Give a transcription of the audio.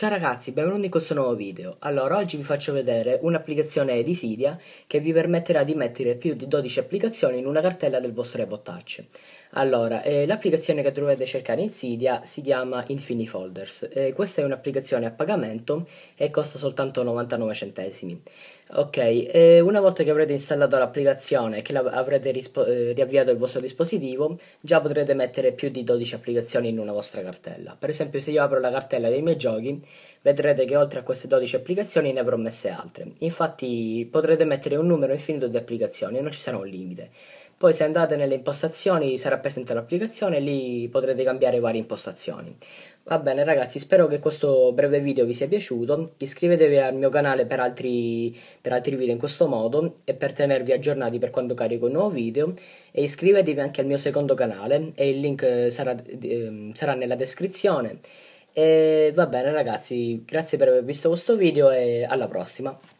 Ciao ragazzi, benvenuti in questo nuovo video. Allora, oggi vi faccio vedere un'applicazione di Cydia che vi permetterà di mettere più di 12 applicazioni in una cartella del vostro iPod Touch. Allora, l'applicazione che dovete cercare in Cydia si chiama Infinifolders. Questa è un'applicazione a pagamento e costa soltanto 99 centesimi. Ok, una volta che avrete installato l'applicazione e che avrete riavviato il vostro dispositivo, già potrete mettere più di 12 applicazioni in una vostra cartella. Per esempio, se io apro la cartella dei miei giochi, vedrete che oltre a queste 12 applicazioni ne avrò messe altre. Infatti potrete mettere un numero infinito di applicazioni e non ci sarà un limite. Poi, se andate nelle impostazioni, sarà presente l'applicazione e lì potrete cambiare varie impostazioni. Va bene ragazzi, spero che questo breve video vi sia piaciuto. Iscrivetevi al mio canale per altri video in questo modo e per tenervi aggiornati per quando carico un nuovo video, e iscrivetevi anche al mio secondo canale e il link sarà nella descrizione. E va bene ragazzi, grazie per aver visto questo video e alla prossima.